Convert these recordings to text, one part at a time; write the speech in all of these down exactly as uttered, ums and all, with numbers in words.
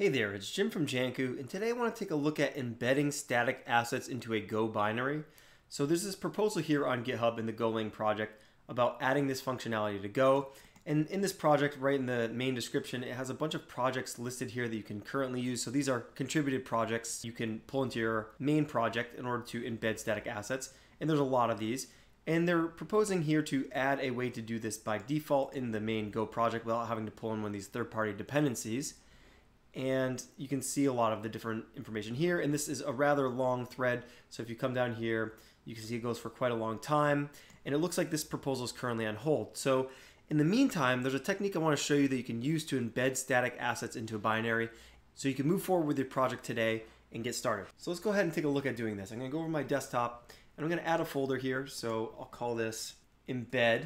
Hey there, it's Jim from Jantcu, and today I want to take a look at embedding static assets into a Go binary. So there's this proposal here on GitHub in the Golang project about adding this functionality to Go. And in this project, right in the main description, it has a bunch of projects listed here that you can currently use. So these are contributed projects you can pull into your main project in order to embed static assets. And there's a lot of these. And they're proposing here to add a way to do this by default in the main Go project without having to pull in one of these third-party dependencies. And you can see a lot of the different information here. And this is a rather long thread. So if you come down here, you can see it goes for quite a long time. And it looks like this proposal is currently on hold. So in the meantime, there's a technique I want to show you that you can use to embed static assets into a binary. So you can move forward with your project today and get started. So let's go ahead and take a look at doing this. I'm going to go over my desktop and I'm going to add a folder here. So I'll call this embed.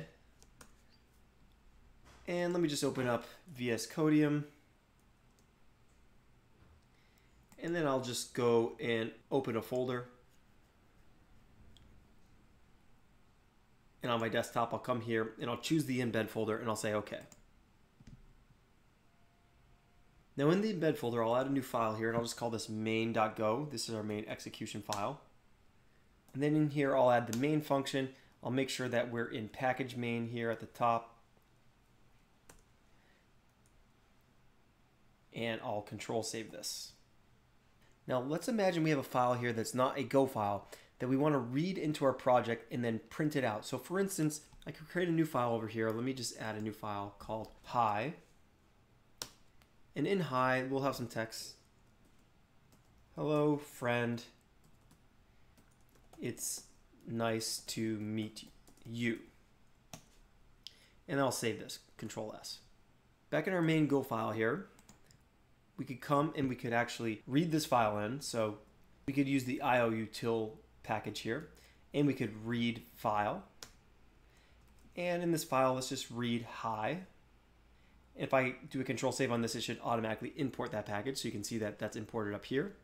And let me just open up V S Codium. And then I'll just go and open a folder. And on my desktop, I'll come here and I'll choose the embed folder and I'll say okay. Now in the embed folder, I'll add a new file here and I'll just call this main dot go. This is our main execution file. And then in here, I'll add the main function. I'll make sure that we're in package main here at the top. And I'll control save this. Now let's imagine we have a file here that's not a Go file that we want to read into our project and then print it out. So for instance, I could create a new file over here. Let me just add a new file called hi. And in hi, we'll have some text. Hello, friend. It's nice to meet you. And I'll save this, control S. Back in our main Go file here, we could come and we could actually read this file in. So we could use the ioutil package here and we could read file. And in this file, let's just read hi. If I do a control save on this, it should automatically import that package. So you can see that that's imported up here.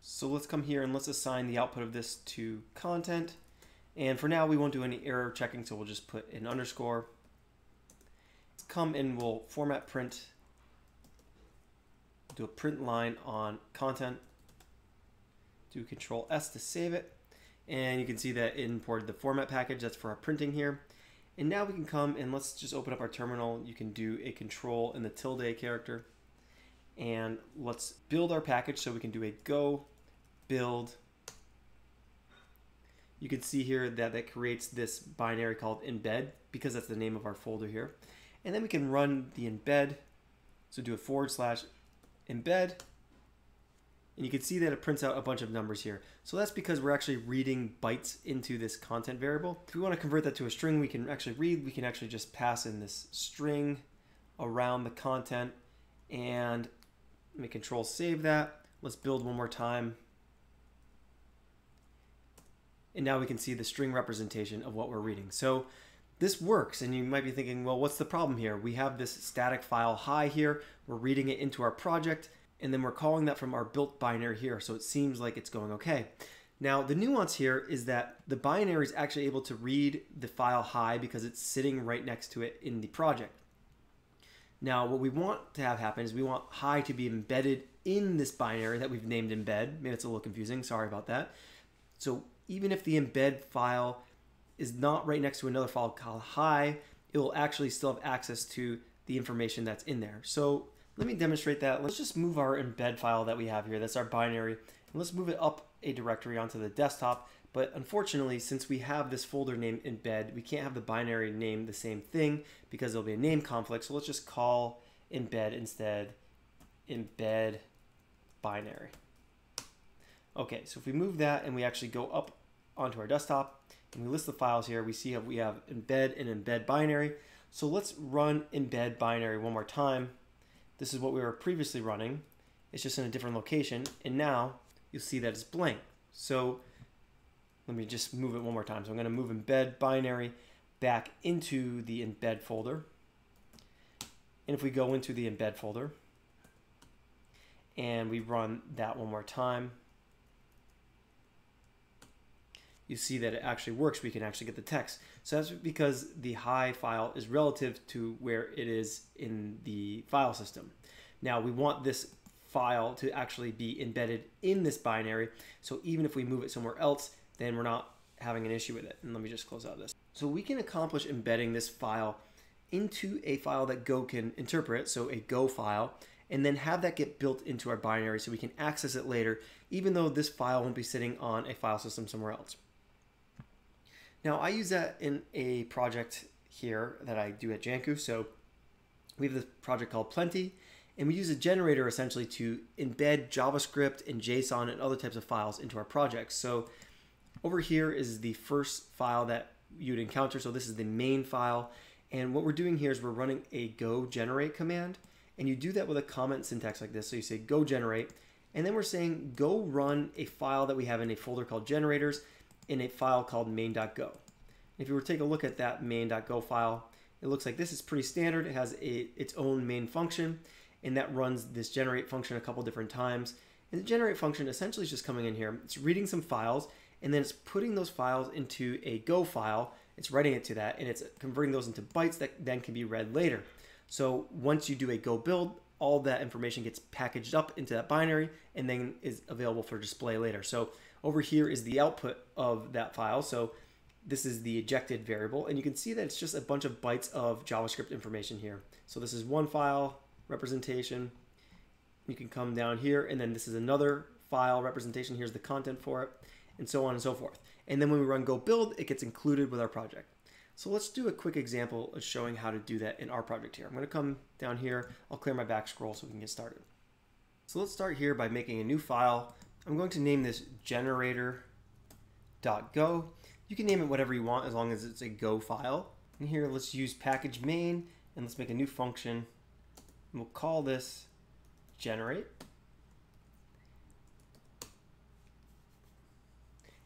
So let's come here and let's assign the output of this to content. And for now, we won't do any error checking. So we'll just put an underscore. Let's come and we'll format print. Do a print line on content, do control S to save it. And you can see that it imported the format package. That's for our printing here. And now we can come and let's just open up our terminal. You can do a control in the tilde character and let's build our package. So we can do a go build. You can see here that that creates this binary called embed because that's the name of our folder here. And then we can run the embed. So do a forward slash embed, and you can see that it prints out a bunch of numbers here. So that's because we're actually reading bytes into this content variable. If we want to convert that to a string, we can actually read, we can actually just pass in this string around the content and let me control save that. Let's build one more time. And now we can see the string representation of what we're reading. So this works, and you might be thinking, well, what's the problem here? We have this static file hi here, we're reading it into our project, and then we're calling that from our built binary here, so it seems like it's going okay. Now, the nuance here is that the binary is actually able to read the file hi because it's sitting right next to it in the project. Now, what we want to have happen is we want hi to be embedded in this binary that we've named embed. Maybe it's a little confusing, sorry about that. So even if the embed file is not right next to another file called hi, it will actually still have access to the information that's in there. So let me demonstrate that. Let's just move our embed file that we have here. That's our binary. And let's move it up a directory onto the desktop. But unfortunately, since we have this folder named embed, we can't have the binary name the same thing because there'll be a name conflict. So let's just call embed instead, embed binary. Okay, so if we move that and we actually go up onto our desktop, and we list the files here, we see how we have embed and embed binary. So let's run embed binary one more time. This is what we were previously running. It's just in a different location. And now you'll see that it's blank. So let me just move it one more time. So I'm going to move embed binary back into the embed folder. And if we go into the embed folder and we run that one more time, you see that it actually works. We can actually get the text. So that's because the hi file is relative to where it is in the file system. Now we want this file to actually be embedded in this binary. So even if we move it somewhere else, then we're not having an issue with it. And let me just close out this. So we can accomplish embedding this file into a file that Go can interpret, so a Go file, and then have that get built into our binary so we can access it later, even though this file won't be sitting on a file system somewhere else. Now I use that in a project here that I do at Jantcu. So we have this project called Plenti, and we use a generator essentially to embed JavaScript and JSON and other types of files into our projects. So over here is the first file that you'd encounter. So this is the main file. And what we're doing here is we're running a go generate command. And you do that with a comment syntax like this. So you say go generate, and then we're saying go run a file that we have in a folder called generators in a file called main dot go. If you were to take a look at that main dot go file, it looks like this is pretty standard. It has a, its own main function, and that runs this generate function a couple different times. And the generate function essentially is just coming in here. It's reading some files, and then it's putting those files into a Go file. It's writing it to that, and it's converting those into bytes that then can be read later. So once you do a Go build, all that information gets packaged up into that binary and then is available for display later. So over here is the output of that file. So this is the ejected variable, and you can see that it's just a bunch of bytes of JavaScript information here. So this is one file representation. You can come down here, and then this is another file representation. Here's the content for it, and so on and so forth. And then when we run go build, it gets included with our project. So let's do a quick example of showing how to do that in our project here. I'm gonna come down here, I'll clear my back scroll so we can get started. So let's start here by making a new file. I'm going to name this generator dot go. You can name it whatever you want as long as it's a Go file. And here, let's use package main, and let's make a new function. And we'll call this generate.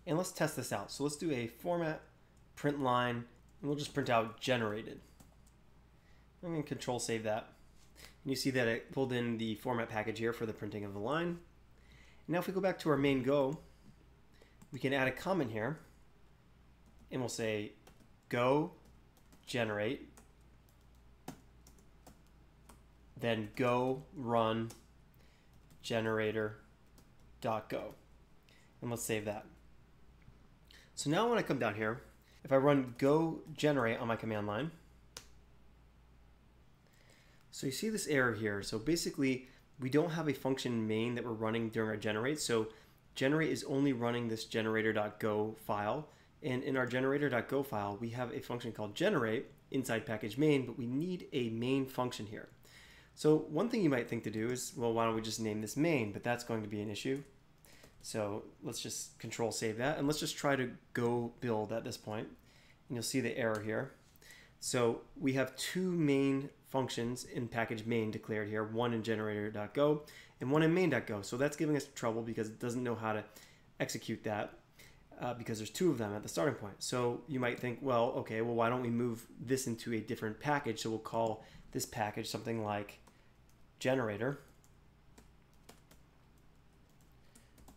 And let's test this out. So let's do a format print line, and we'll just print out generated. I'm going to control save that. And you see that it pulled in the format package here for the printing of the line. And now if we go back to our main Go, we can add a comment here. And we'll say go generate, then go run generator dot go. And let's save that. So now when I come down here, if I run go generate on my command line, so you see this error here. So basically, we don't have a function main that we're running during our generate. So generate is only running this generator dot go file. And in our generator dot go file, we have a function called generate inside package main, but we need a main function here. So one thing you might think to do is, well, why don't we just name this main? But that's going to be an issue. So let's just control save that. And let's just try to go build at this point. And you'll see the error here. So we have two main functions in package main declared here, one in generator dot go and one in main dot go. So that's giving us trouble because it doesn't know how to execute that. Uh, because there's two of them at the starting point. So you might think, well, okay, well, why don't we move this into a different package? So we'll call this package something like generator,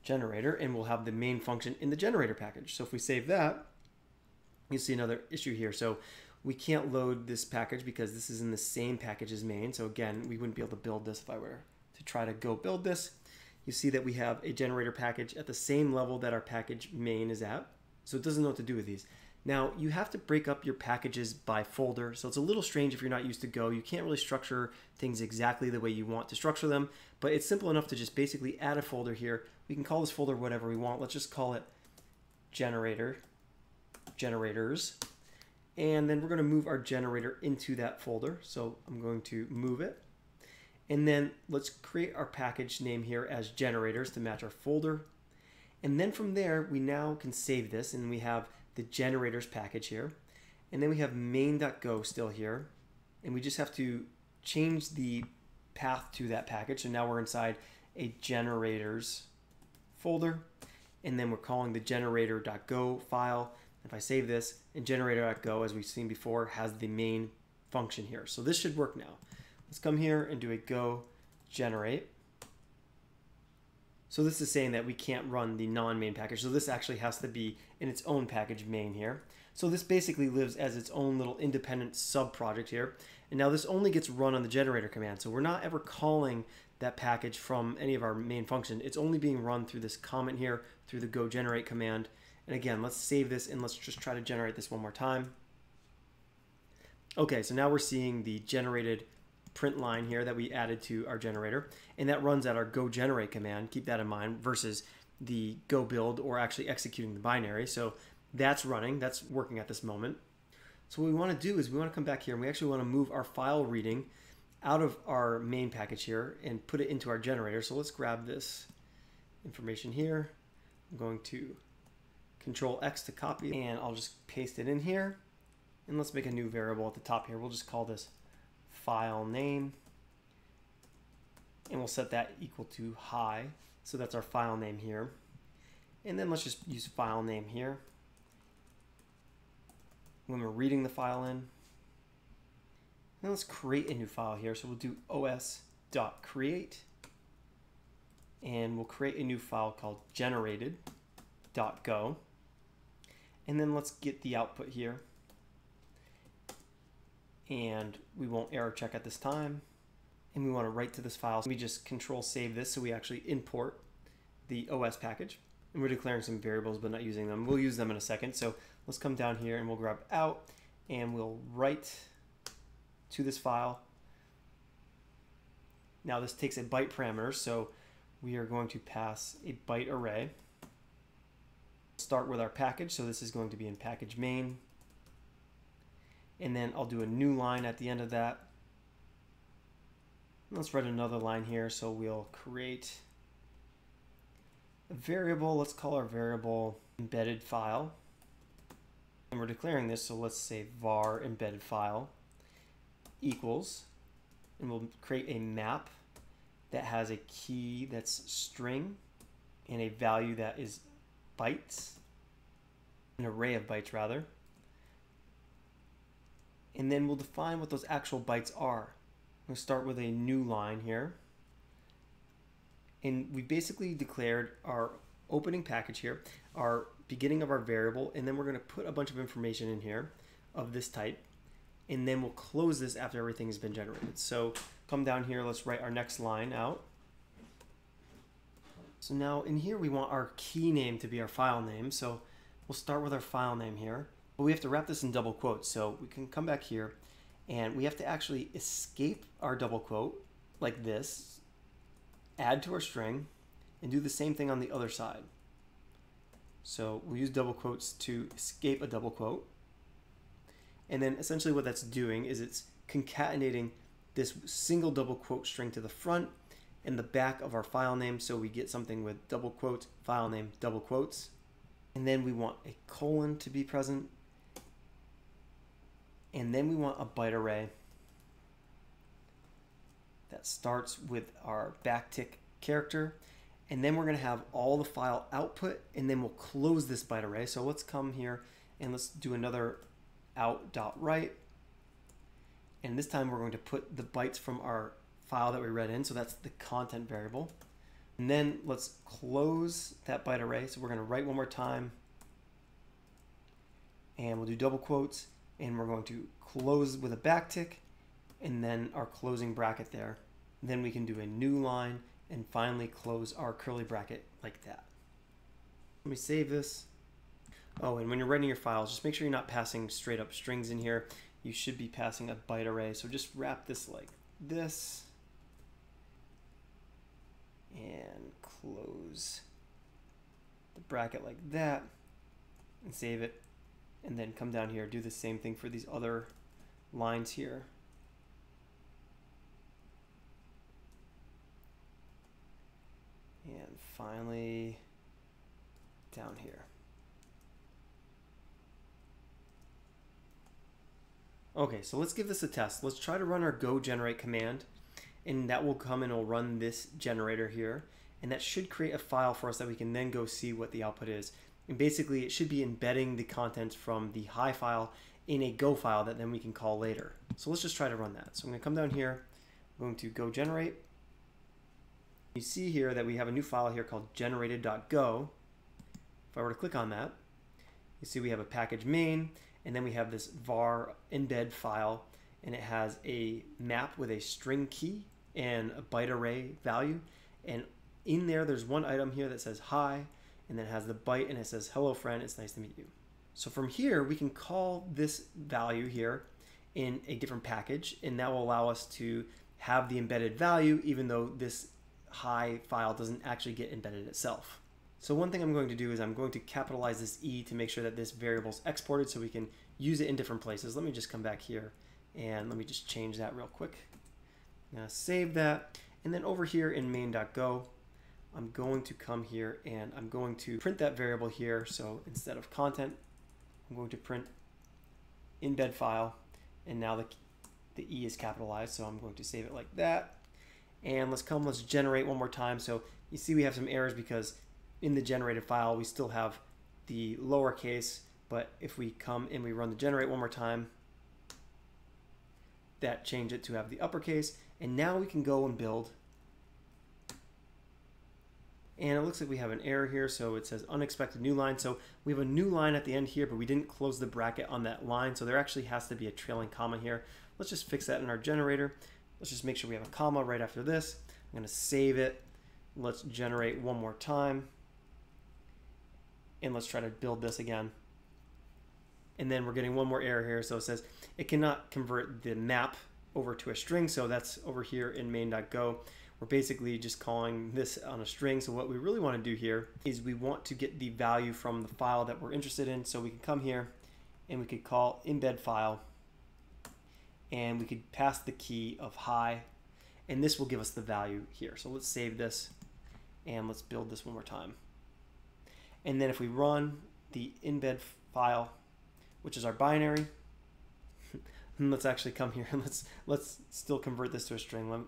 generator, and we'll have the main function in the generator package. So if we save that, you see another issue here. So we can't load this package because this is in the same package as main. So again, we wouldn't be able to build this if I were to try to go build this. You see that we have a generator package at the same level that our package main is at. So it doesn't know what to do with these. Now you have to break up your packages by folder. So it's a little strange if you're not used to Go. You can't really structure things exactly the way you want to structure them, but it's simple enough to just basically add a folder here. We can call this folder whatever we want. Let's just call it generator, generators. And then we're gonna move our generator into that folder. So I'm going to move it. And then let's create our package name here as generators to match our folder. And then from there, we now can save this, and we have the generators package here. And then we have main dot go still here. And we just have to change the path to that package. So now we're inside a generators folder. And then we're calling the generator dot go file. If I save this, and generator dot go, as we've seen before, has the main function here. So this should work now. Let's come here and do a go generate. So this is saying that we can't run the non-main package. So this actually has to be in its own package main here. So this basically lives as its own little independent sub project here. And now this only gets run on the generator command. So we're not ever calling that package from any of our main function. It's only being run through this comment here, through the go generate command. And again, let's save this and let's just try to generate this one more time. Okay, so now we're seeing the generated print line here that we added to our generator, and that runs at our go generate command. Keep that in mind versus the go build or actually executing the binary. So that's running, that's working at this moment. So what we want to do is we want to come back here and we actually want to move our file reading out of our main package here and put it into our generator. So let's grab this information here. I'm going to control X to copy and I'll just paste it in here. And let's make a new variable at the top here. We'll just call this file name and we'll set that equal to hi. So that's our file name here. And then let's just use file name here when we're reading the file in. Now let's create a new file here. So we'll do os.create and we'll create a new file called generated.go. And then let's get the output here. And we won't error check at this time. And we want to write to this file. So we just control save this so we actually import the O S package. And we're declaring some variables but not using them. We'll use them in a second. So let's come down here and we'll grab out and we'll write to this file. Now this takes a byte parameter. So we are going to pass a byte array. Start with our package. So this is going to be in package main. And then I'll do a new line at the end of that. Let's write another line here. So we'll create a variable. Let's call our variable embedded file. And we're declaring this. So let's say var embedded file equals. And we'll create a map that has a key that's string and a value that is bytes, an array of bytes rather. And then we'll define what those actual bytes are. We'll start with a new line here. And we basically declared our opening package here, our beginning of our variable, and then we're going to put a bunch of information in here of this type. And then we'll close this after everything has been generated. So come down here, let's write our next line out. So now in here, we want our key name to be our file name. So we'll start with our file name here. But we have to wrap this in double quotes. So we can come back here and we have to actually escape our double quote like this, add to our string, and do the same thing on the other side. So we'll use double quotes to escape a double quote. And then essentially what that's doing is it's concatenating this single double quote string to the front and the back of our file name. So we get something with double quotes, file name, double quotes. And then we want a colon to be present. And then we want a byte array that starts with our backtick character. And then we're going to have all the file output, and then we'll close this byte array. So let's come here and let's do another out.write. And this time we're going to put the bytes from our file that we read in. So that's the content variable. And then let's close that byte array. So we're going to write one more time. And we'll do double quotes. And we're going to close with a backtick and then our closing bracket there. And then we can do a new line and finally close our curly bracket like that. Let me save this. Oh, and when you're writing your files, just make sure you're not passing straight up strings in here. You should be passing a byte array. So just wrap this like this. And close the bracket like that and save it. And then come down here, do the same thing for these other lines here. And finally down here. Okay, so let's give this a test. Let's try to run our go generate command. And that will come and it'll run this generator here. And that should create a file for us that we can then go see what the output is. And basically it should be embedding the contents from the hi file in a go file that then we can call later. So let's just try to run that. So I'm going to come down here, I'm going to go generate. You see here that we have a new file here called generated.go. If I were to click on that, you see we have a package main, and then we have this var embed file, and it has a map with a string key and a byte array value. And in there, there's one item here that says hi, and then has the byte, and it says, hello, friend, it's nice to meet you. So from here, we can call this value here in a different package, and that will allow us to have the embedded value, even though this hi file doesn't actually get embedded itself. So one thing I'm going to do is I'm going to capitalize this E to make sure that this variable is exported so we can use it in different places. Let me just come back here and let me just change that real quick. Now save that. And then over here in main.go, I'm going to come here and I'm going to print that variable here. So instead of content, I'm going to print embed file. And now the, the E is capitalized. So I'm going to save it like that. And let's come, let's generate one more time. So you see we have some errors because in the generated file, we still have the lowercase, but if we come and we run the generate one more time, that changed it to have the uppercase. And now we can go and build. And it looks like we have an error here. So it says unexpected new line. So we have a new line at the end here, but we didn't close the bracket on that line. So there actually has to be a trailing comma here. Let's just fix that in our generator. Let's just make sure we have a comma right after this. I'm going to save it. Let's generate one more time. And let's try to build this again. And then we're getting one more error here. So it says it cannot convert the map over to a string. So that's over here in main.go. We're basically just calling this on a string. So what we really want to do here is we want to get the value from the file that we're interested in. So we can come here and we could call embed file and we could pass the key of hi, and this will give us the value here. So let's save this and let's build this one more time. And then if we run the embed file, which is our binary, and let's actually come here and let's let's still convert this to a string. Let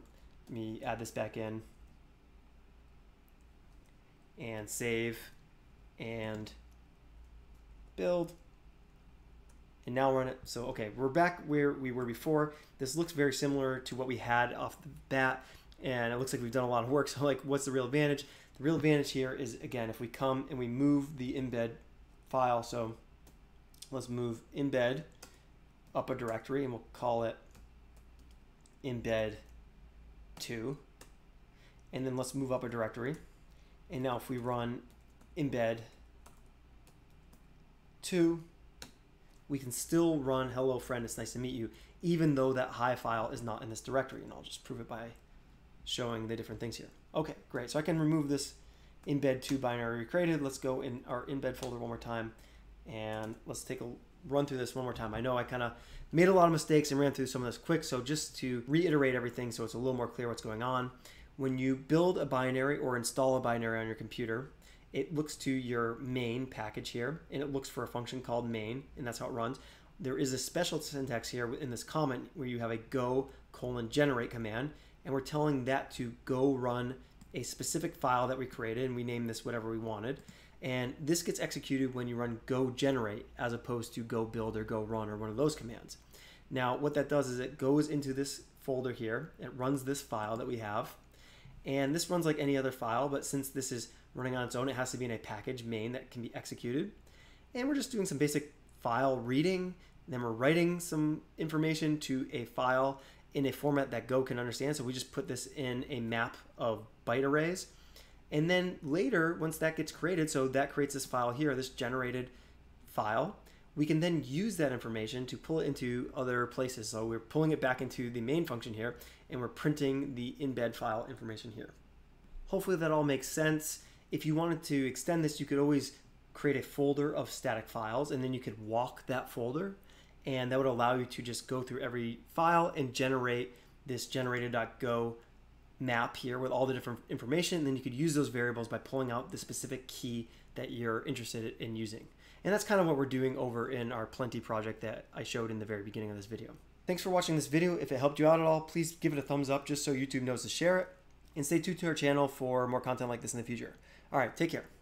me add this back in and save and build. And now we're on it. So, okay, we're back where we were before. This looks very similar to what we had off the bat. And it looks like we've done a lot of work. So like, what's the real advantage? The real advantage here is, again, if we come and we move the embed file. So let's move embed up a directory and we'll call it embed two. And then let's move up a directory. And now if we run embed two, we can still run hello friend, it's nice to meet you, even though that hi file is not in this directory. And I'll just prove it by showing the different things here. Okay, great. So I can remove this embed two binary we created. Let's go in our embed folder one more time and let's take a run through this one more time. I know I kind of made a lot of mistakes and ran through some of this quick. So just to reiterate everything so it's a little more clear what's going on. When you build a binary or install a binary on your computer, it looks to your main package here, and it looks for a function called main, and that's how it runs. There is a special syntax here in this comment where you have a go colon generate command, and we're telling that to go run a specific file that we created, and we named this whatever we wanted. And this gets executed when you run go generate as opposed to go build or go run or one of those commands. Now, what that does is it goes into this folder here, it runs this file that we have, and this runs like any other file, but since this is running on its own, it has to be in a package main that can be executed. And we're just doing some basic file reading. Then we're writing some information to a file in a format that Go can understand. So we just put this in a map of byte arrays. And then later, once that gets created, so that creates this file here, this generated file, we can then use that information to pull it into other places. So we're pulling it back into the main function here, and we're printing the embed file information here. Hopefully that all makes sense. If you wanted to extend this, you could always create a folder of static files, and then you could walk that folder, and that would allow you to just go through every file and generate this generated.go map here with all the different information. And then you could use those variables by pulling out the specific key that you're interested in using. And that's kind of what we're doing over in our Plenti project that I showed in the very beginning of this video. Thanks for watching this video. If it helped you out at all, please give it a thumbs up just so YouTube knows to share it. And stay tuned to our channel for more content like this in the future. All right, take care.